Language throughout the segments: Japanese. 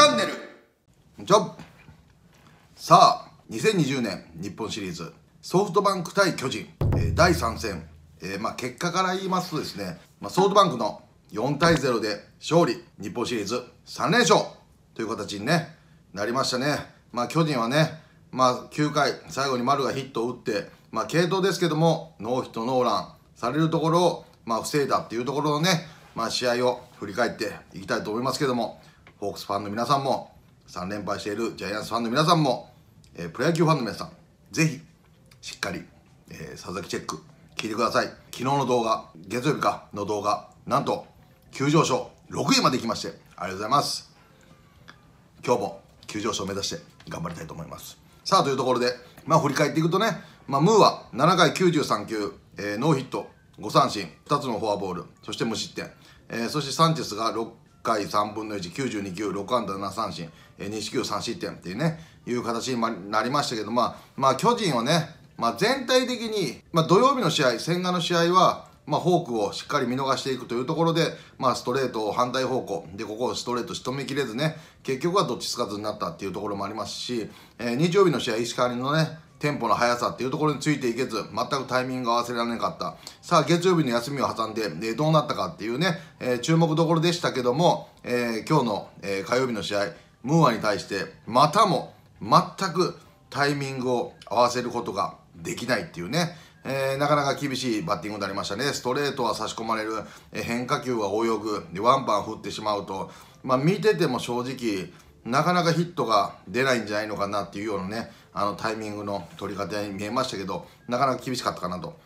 チャンネル。さあ、2020年日本シリーズソフトバンク対巨人、第3戦、結果から言いますとですね、ソフトバンクの4対0で勝利、日本シリーズ3連勝という形に、ね、なりましたね。巨人はね、9回最後に丸がヒットを打って、継投ですけどもノーヒットノーランされるところを、防いだっていうところのね、試合を振り返っていきたいと思いますけども、ホークスファンの皆さんも3連敗しているジャイアンツファンの皆さんも、プロ野球ファンの皆さん、ぜひしっかり、佐々木チェック聞いてください。昨日の動画、月曜日かの動画、なんと急上昇6位まで来まして、ありがとうございます。今日も急上昇を目指して頑張りたいと思います。さあ、というところで、振り返っていくとね、ムーは7回93球、ノーヒット5三振2つのフォアボール、そして無失点、そしてサンチェスが6回3分の192球6安打7三振、西球3失点っていうね、いう形になりましたけど、巨人はね、全体的に、土曜日の試合、千賀の試合は、フォークをしっかり見逃していくというところで、ストレートを反対方向で、ここをストレート仕留めきれずね、結局はどっちつかずになったっていうところもありますし、日曜日の試合、石川のね、テンポの速さっていうところについていけず、全くタイミングが合わせられなかった。さあ、月曜日の休みを挟んで、どうなったかっていうね、注目どころでしたけども、今日の、火曜日の試合、ムーアに対して、またも全くタイミングを合わせることができないっていうね、なかなか厳しいバッティングになりましたね。ストレートは差し込まれる、変化球は泳ぐ、でワンバン振ってしまうと、見てても正直、なかなかヒットが出ないんじゃないのかなっていうようなね、タイミングの取り方に見えましたけど、なかなか厳しかったかなと。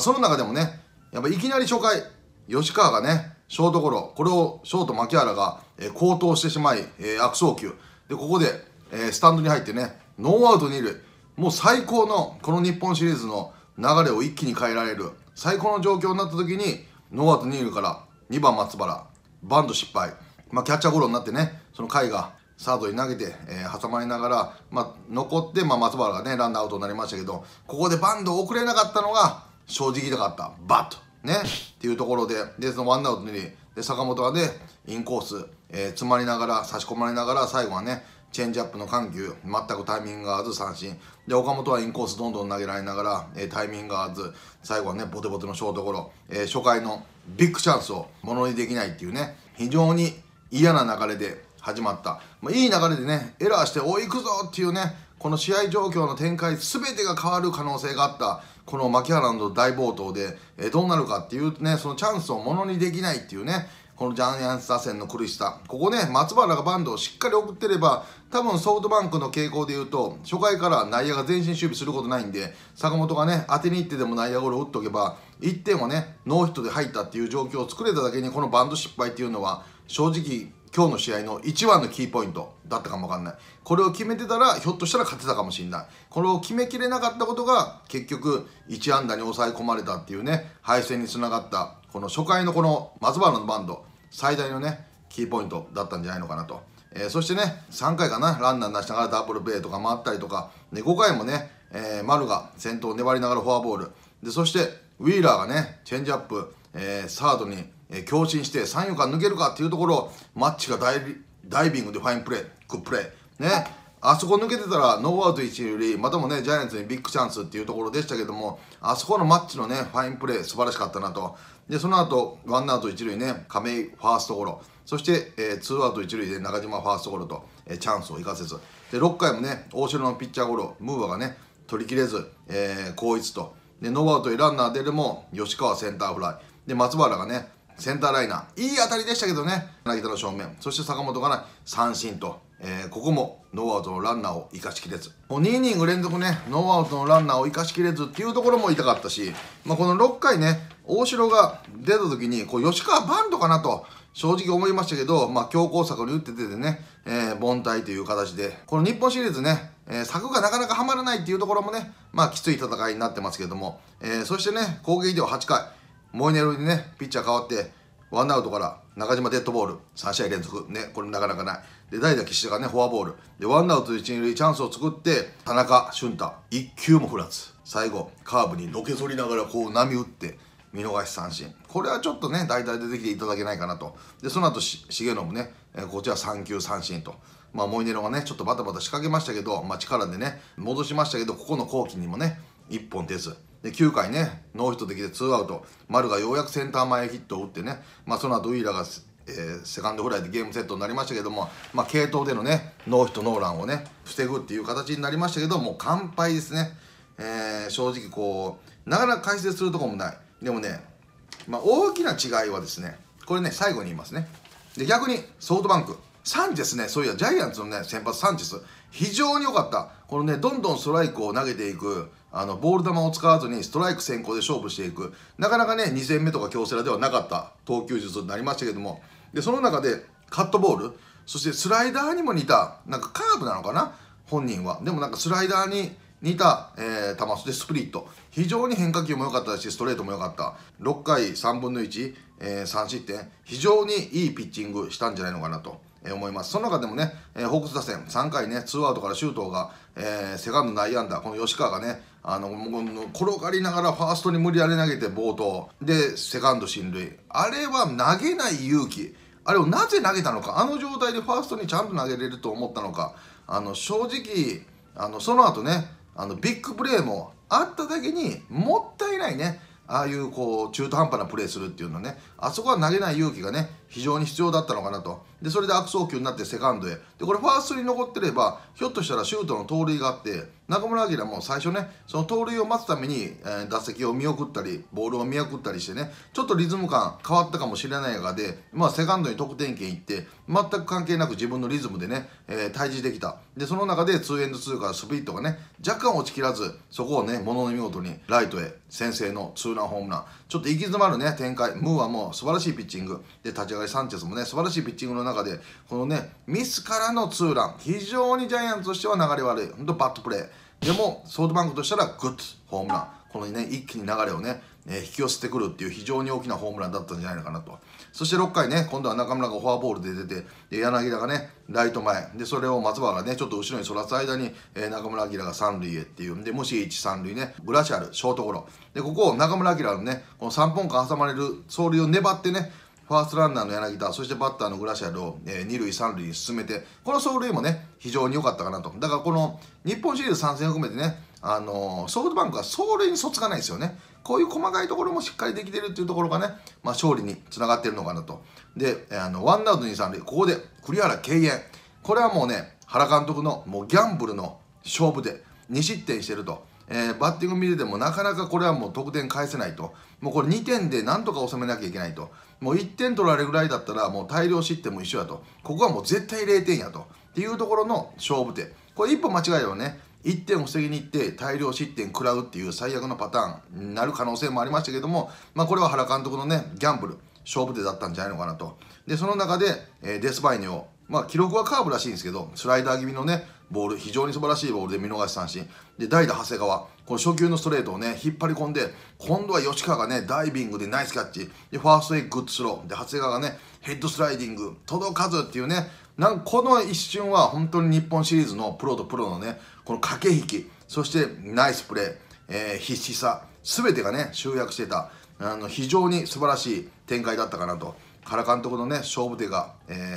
その中でもね、やっぱいきなり初回、吉川がね、ショートゴロ、これをショート牧原が好投してしまい、悪送球で、ここでスタンドに入ってね、ノーアウト2塁、もう最高のこの日本シリーズの流れを一気に変えられる最高の状況になった時に、ノーアウト2塁から2番松原、バント失敗、キャッチャーゴロになってね、その回がサードに投げて、挟まれながら、残って、松原がね、ランナーアウトになりましたけど、ここでバントを送れなかったのが正直痛かった、バッとねっていうところで、そのワンアウトにで坂本がね、インコース、詰まりながら、差し込まれながら、最後はね、チェンジアップの緩急、全くタイミングが合わず三振で、岡本はインコースどんどん投げられながら、タイミングが合わず、最後はね、ボテボテのショートゴロ、初回のビッグチャンスをものにできないっていうね、非常に嫌な流れで。始まった、いい流れでね、エラーしておいくぞっていうね、この試合状況の展開全てが変わる可能性があったこの牧原の大暴投で、どうなるかっていうね、そのチャンスをものにできないっていうね、このジャイアンツ打線の苦しさ、ここね、松原がバントをしっかり送ってれば、多分ソフトバンクの傾向でいうと、初回から内野が前進守備することないんで、坂本がね、当てにいってでも内野ゴロ打っておけば、1点はね、ノーヒットで入ったっていう状況を作れただけに、このバント失敗っていうのは、正直、今日の試合の一番のキーポイントだったかもわかんない。これを決めてたら、ひょっとしたら勝てたかもしれない。これを決めきれなかったことが、結局、1安打に抑え込まれたっていうね、敗戦につながった、この初回のこの松原のバント、最大のね、キーポイントだったんじゃないのかなと。そしてね、3回かな、ランナー出しながらダブルプレーとか回ったりとか、で5回もね、丸が先頭を粘りながらフォアボール。で、そして、ウィーラーがね、チェンジアップ、サードに、強振して三遊間抜けるかっていうところをマッチがダイビングでファインプレー、グップレー、ね、あそこ抜けてたらノーアウト1塁よりまたもね、ジャイアンツにビッグチャンスっていうところでしたけども、あそこのマッチのね、ファインプレー素晴らしかったなと。で、その後ワンアウト1塁ね、亀井ファーストゴロ、そして、ツーアウト1塁で中島ファーストゴロと、チャンスを生かせずで、6回もね、大城のピッチャーゴロ、ムーアがね取りきれず、好逸とで、ノーアウトでランナー出るも吉川センターフライで、松原がねセンターライナー、いい当たりでしたけどね、柳田の正面、そして坂本が、ね、三振と、ここもノーアウトのランナーを生かしきれず、もう2イニング連続ね、ノーアウトのランナーを生かしきれずっていうところも痛かったし、この6回ね、大城が出た時にこう吉川バントかなと正直思いましたけど、強攻策に打って出てね、凡退という形で、この日本シリーズね、策がなかなかはまらないっていうところもね、きつい戦いになってますけども、そしてね、攻撃では8回。モイネロにね、ピッチャー変わって、ワンアウトから中島デッドボール、3試合連続、ね、これなかなかない。で、代打岸田がね、フォアボール。で、ワンアウト1、2塁チャンスを作って、田中俊太、1球も振らず、最後、カーブにのけぞりながらこう波打って、見逃し三振、これはちょっとね大体出てきていただけないかなと。でその後重信ね、こちら3球三振と、まあ、モイネロがねちょっとバタバタ仕掛けましたけど、まあ、力でね戻しましたけど、ここの後期にもね1本出ず。で9回ねノーヒットできて2アウト、丸がようやくセンター前ヒットを打ってね、まあ、その後ウィーラーが、セカンドフライでゲームセットになりましたけども、まあ、継投でのねノーヒットノーランをね防ぐっていう形になりましたけども、完敗ですね。正直こうなかなか解説するところもない。でもね、まあ、大きな違いはですね、これね最後に言いますね。で逆にソフトバンクサンチェスね、そういやジャイアンツのね先発サンチェス非常に良かった。このねどんどんストライクを投げていく、ボール球を使わずにストライク先行で勝負していく、なかなかね2戦目とか京セラではなかった投球術になりましたけども、でその中でカットボール、そしてスライダーにも似た、なんかカーブなのかな本人は、でもなんかスライダーに似た、球でスプリット、非常に変化球も良かったしストレートも良かった。6回3分の1、3失点、非常にいいピッチングしたんじゃないのかなと思います。その中でもね、ホークス打線3回ねツーアウトから周東が、セカンド内野安打、この吉川がね転がりながらファーストに無理やり投げて暴投でセカンド進塁、あれは投げない勇気、あれをなぜ投げたのか、あの状態でファーストにちゃんと投げれると思ったのか、正直その後ねビッグプレーもあっただけにもったいないね、ああいうこう中途半端なプレーするっていうのはね、あそこは投げない勇気がね非常に必要だったのかなと。でそれで悪送球になってセカンドへ、でこれファーストに残ってればひょっとしたらシュートの盗塁があって、中村晃も最初ねその盗塁を待つために、打席を見送ったりボールを見送ったりしてね、ちょっとリズム感変わったかもしれないがで、まあ、セカンドに得点圏行って全く関係なく自分のリズムでね、対峙できた。でその中で2エンド2からスプリットがね若干落ちきらず、そこをねものの見事にライトへ先制のツーランホームラン、ちょっと行き詰まるね展開、ムーアも素晴らしいピッチングで、立ち上がりサンチェスもね素晴らしいピッチングの中で、このねミスからのツーラン、非常にジャイアンツとしては流れ悪い、ほんとバッドプレーでも、ソフトバンクとしたらグッドホームラン、このね一気に流れをね引き寄せてくるっていう非常に大きなホームランだったんじゃないのかなと。そして6回ね今度は中村がフォアボールで出て、で柳田がねライト前で、それを松原がねちょっと後ろにそらす間に、中村晃が三塁へっていうんで、もし一三塁ねブラシアルショートゴロで、ここを中村晃のねこの3本間挟まれる走塁を粘ってね、ファーストランナーの柳田、そしてバッターのグラシアルを、2塁3塁に進めて、この走塁もね非常に良かったかなと。だからこの日本シリーズ3戦を含めてね、ソフトバンクは走塁にそつかないですよね。こういう細かいところもしっかりできてるっていうところがね、まあ、勝利につながってるのかなと。でワンアウト2、3塁、ここで栗原敬遠、これはもうね原監督のもうギャンブルの勝負で2失点してると。バッティング見ててもなかなかこれはもう得点返せないと、もうこれ2点でなんとか収めなきゃいけないと、もう1点取られるぐらいだったらもう大量失点も一緒やと、ここはもう絶対0点やとっていうところの勝負手、これ一歩間違えればね1点を防ぎにいって大量失点食らうっていう最悪のパターンになる可能性もありましたけども、まあ、これは原監督のねギャンブル勝負手だったんじゃないのかなと。でその中で、デスパイネを、まあ、記録はカーブらしいんですけどスライダー気味のねボール、非常に素晴らしいボールで見逃し三振で、代打長谷川、この初球のストレートをね引っ張り込んで、今度は吉川がねダイビングでナイスキャッチで、ファーストへグッドスローで長谷川がねヘッドスライディング届かずっていうね、なんかこの一瞬は本当に日本シリーズのプロとプロのねこの駆け引き、そしてナイスプレー、必死さ全てがね集約してた、非常に素晴らしい展開だったかなと。原監督のね勝負手が、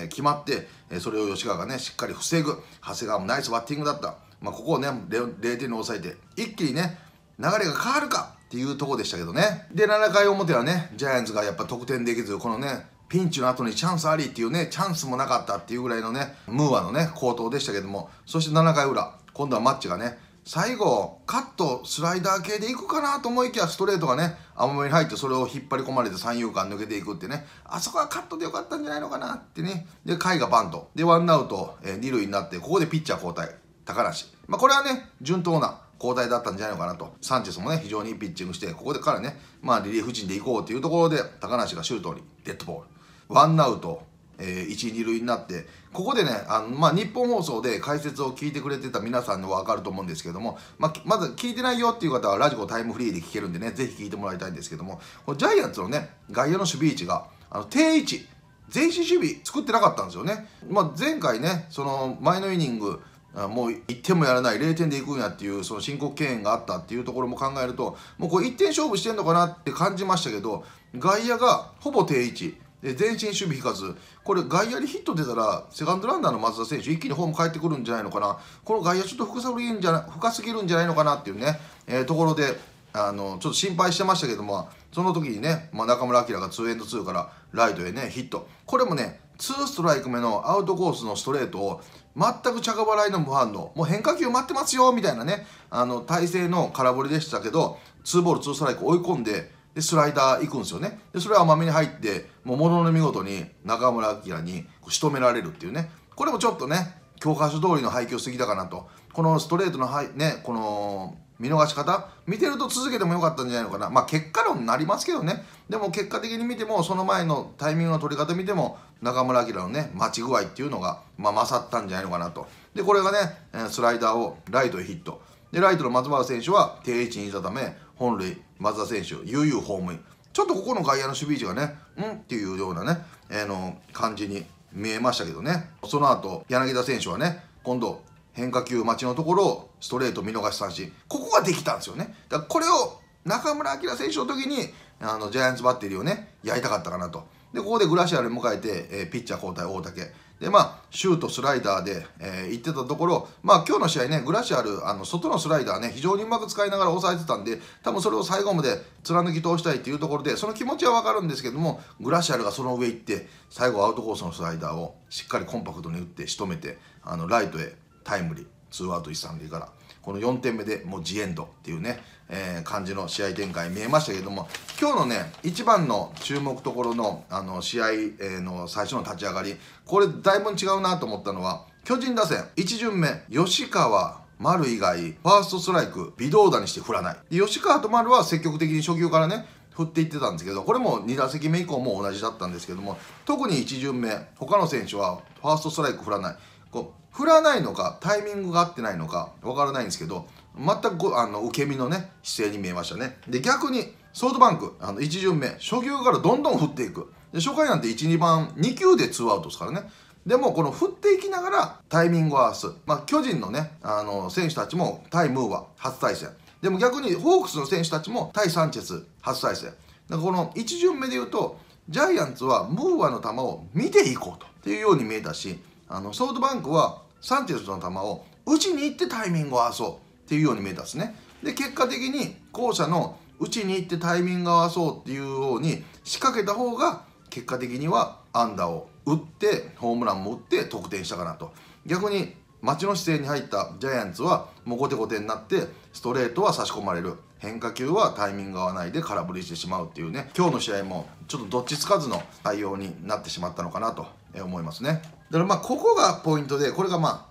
決まって、それを吉川がねしっかり防ぐ、長谷川もナイスバッティングだった、まあ、ここをね0点に抑えて一気にね流れが変わるかっていうところでしたけどね。で7回表はねジャイアンツがやっぱ得点できず、このねピンチの後にチャンスありっていうねチャンスもなかったっていうぐらいのねムーアのね好投でしたけども、そして7回裏今度はマッチがね最後カットスライダー系でいくかなと思いきやストレートがね甘めに入って、それを引っ張り込まれて三遊間抜けていくってね、あそこはカットでよかったんじゃないのかなってね。で甲斐がバントでワンアウト二塁になって、ここでピッチャー交代高梨、まあ、これはね順当な交代だったんじゃないのかなと。サンチェスもね非常にいいピッチングして、ここでからね、まあ、リリーフ陣でいこうというところで高梨がシュートにデッドボール、ワンアウト1、2塁になって、ここでねまあ、日本放送で解説を聞いてくれてた皆さんのは分かると思うんですけども、まず聞いてないよっていう方はラジコタイムフリーで聞けるんでねぜひ聞いてもらいたいんですけども、このジャイアンツのね外野の守備位置が定位置前進守備作ってなかったんですよね。まあ、前回ねその前のイニングもう1点もやらない0点でいくんやっていうその申告敬遠があったっていうところも考えると、もうこれ1点勝負してんのかなって感じましたけど、外野がほぼ定位置で前進守備引かず、これ外野にヒット出たらセカンドランナーの松田選手一気にホーム帰ってくるんじゃないのかな、この外野ちょっと深すぎるんじゃないのかなっていうね、ところでちょっと心配してましたけども、その時にね、中村晃が2エンド2からライトへねヒット、これもね2ストライク目のアウトコースのストレートを全く着払いの無反応、もう変化球待ってますよみたいなね、体勢の空振りでしたけど、2ボール2ストライク追い込んで、でスライダー行くんですよね。でそれは甘めに入って、ものの見事に中村晃に仕留められるっていうね、これもちょっとね教科書通りの配球すぎたかなと。このストレートのね、この見逃し方見てると続けてもよかったんじゃないのかな、結果論になりますけどね。でも結果的に見ても、その前のタイミングの取り方見ても中村晃のね待ち具合っていうのが、勝ったんじゃないのかなと。でこれがねスライダーをライトへヒットで、ライトの松原選手は定位置にいたため本塁、松田選手悠々ホームイン、ちょっとここの外野の守備位置がねっていうようなね、感じに見えましたけどね。その後柳田選手はね、今度変化球待ちのところをストレート見逃し三振、ここができたんですよね。だからこれを中村晃選手の時にジャイアンツバッテリーをねやりたかったかなと。でここでグラシアル迎えて、ピッチャー交代大竹で、シュートスライダーで、行ってたところ、今日の試合ねグラシアル外のスライダーね非常にうまく使いながら抑えてたんで、多分それを最後まで貫き通したいっていうところで、その気持ちは分かるんですけども、グラシアルがその上行って最後アウトコースのスライダーをしっかりコンパクトに打って仕留めて、ライトへタイムリー、ツーアウト一三塁からこの4点目でもうジエンドっていうね、感じの試合展開見えましたけども、今日のね一番の注目ところの試合の最初の立ち上がり、これだいぶ違うなと思ったのは、巨人打線1巡目吉川丸以外ファーストストライク微動だにして振らないで、吉川と丸は積極的に初球からね振っていってたんですけど、これも2打席目以降も同じだったんですけども、特に1巡目他の選手はファーストストライク振らない、振らないのかタイミングが合ってないのか分からないんですけど、全く受け身のね姿勢に見えましたね。で逆にソフトバンク1巡目初球からどんどん振っていくで、初回なんて 1、2 番2球で2アウトですからね。でもこの振っていきながらタイミングを合わす、巨人のね選手たちも対ムーア初対戦で、も逆にホークスの選手たちも対サンチェス初対戦だから、この1巡目でいうとジャイアンツはムーアの球を見ていこうとっていうように見えたし、ソフトバンクはサンチェスの球を打ちに行ってタイミングを合わそうっていうように見えたんですね。で結果的に後者の打ちに行ってタイミングを合わそうっていうように仕掛けた方が、結果的には安打を打ってホームランも打って得点したかなと。逆に待ちの姿勢に入ったジャイアンツはもう後手後手になって、ストレートは差し込まれる、変化球はタイミング合わないで空振りしてしまうっていうね、今日の試合もちょっとどっちつかずの対応になってしまったのかなと思いますね。だからここがポイントで、これが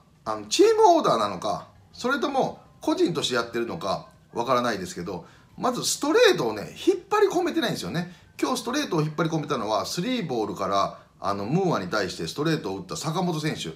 チームオーダーなのかそれとも個人としてやってるのかわからないですけど、まずストレートをね引っ張り込めてないんですよね。今日ストレートを引っ張り込めたのは3ボールからムーアに対してストレートを打った坂本選手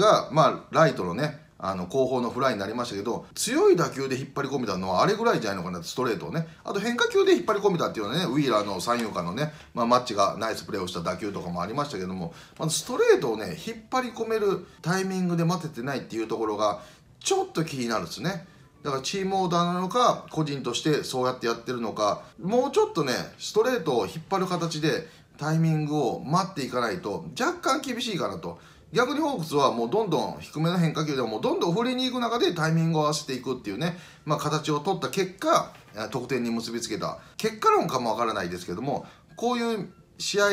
が、ライトのね後方のフライになりましたけど、強い打球で引っ張り込めたのはあれぐらいじゃないのかな、ストレートをね。あと変化球で引っ張り込めたっていうのはね、ウィーラーの三遊間のね、マッチがナイスプレーをした打球とかもありましたけども、ストレートをね引っ張り込めるタイミングで待ててないっていうところがちょっと気になるんですね。だからチームオーダーなのか個人としてそうやってやってるのか、もうちょっとねストレートを引っ張る形でタイミングを待っていかないと若干厳しいかなと。逆にホークスはもうどんどん低めの変化球でもどんどん振りに行く中でタイミングを合わせていくっていうね、形を取った結果得点に結びつけた、結果論かもわからないですけども、こういう試合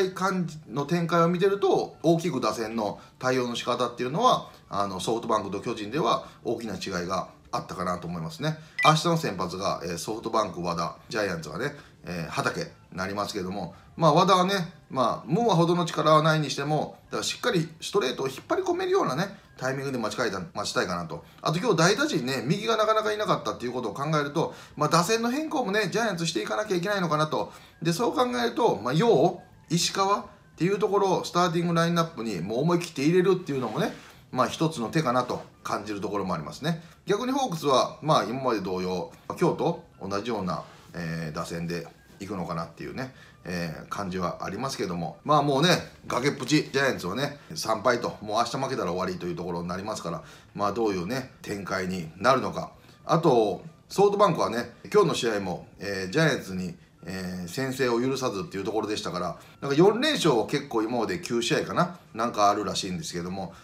の展開を見てると大きく打線の対応の仕方っていうのはソフトバンクと巨人では大きな違いがあったかなと思いますね。明日の先発がソフトバンク和田、ジャイアンツがね畠になりますけども、和田はねムーアほどの力はないにしても、だからしっかりストレートを引っ張り込めるようなねタイミングで待ちたいかなと。あと今日代打陣ね右がなかなかいなかったっていうことを考えると、打線の変更もねジャイアンツしていかなきゃいけないのかなと。でそう考えると陽、石川っていうところをスターティングラインナップにもう思い切って入れるっていうのもね、一つの手かなと感じるところもありますね。逆にホークスは今まで同様今日と同じような打線でいくのかなっていうね、感じはありますけども、まあもうね、崖っぷちジャイアンツはね3敗と、もう明日負けたら終わりというところになりますから、まあどういうね展開になるのか。あとソフトバンクはね、今日の試合も、ジャイアンツに先制を許さずっていうところでしたから、なんか4連勝は結構今まで9試合かな、なんかあるらしいんですけども、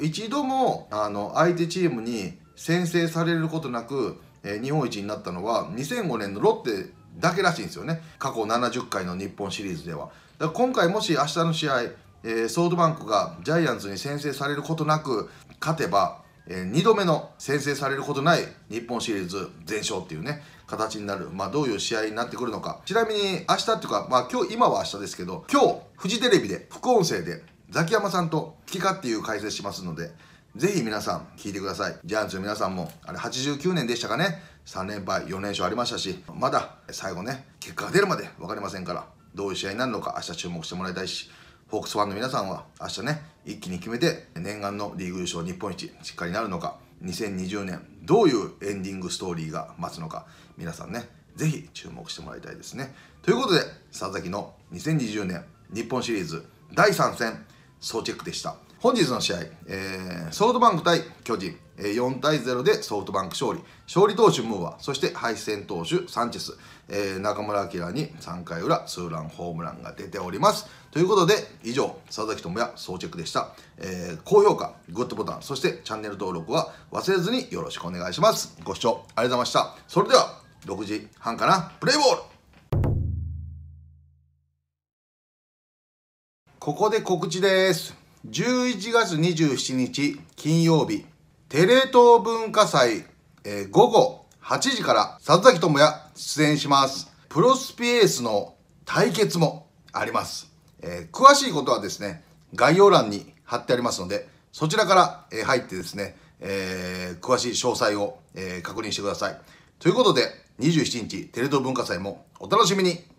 一度も相手チームに先制されることなく、日本一になったのは2005年のロッテだけらしいんですよね、過去70回の日本シリーズでは。だから今回もし明日の試合、ソフトバンクがジャイアンツに先制されることなく勝てば、2度目の先制されることない日本シリーズ全勝っていうね形になる、まあ、どういう試合になってくるのか。ちなみに明日っていうか、まあ、今日、今は明日ですけど、今日フジテレビで副音声でザキヤマさんと好き勝手いう解説しますので、ぜひ皆さん聞いてください。ジャイアンツの皆さんもあれ89年でしたかね、3連敗4連勝ありましたし、まだ最後ね結果が出るまで分かりませんから、どういう試合になるのか明日注目してもらいたいし、ホークスファンの皆さんは明日ね一気に決めて念願のリーグ優勝日本一しっかりなるのか、2020年どういうエンディングストーリーが待つのか、皆さんねぜひ注目してもらいたいですね。ということで佐々木の2020年日本シリーズ第3戦総チェックでした。本日の試合、ソフトバンク対巨人、4対0でソフトバンク勝利、勝利投手ムーア、そして敗戦投手サンチェス、中村晃に3回裏ツーランホームランが出ております。ということで以上、佐々木智也総チェックでした。高評価、グッドボタン、そしてチャンネル登録は忘れずによろしくお願いします。ご視聴ありがとうございました。それでは6時半かな、プレイボール。ここで告知です。11月27日金曜日、テレ東文化祭、午後8時から佐々木智也出演します。プロスピエースの対決もあります、詳しいことはですね概要欄に貼ってありますので、そちらから入ってですね、詳しい詳細を確認してください。ということで27日テレ東文化祭もお楽しみに。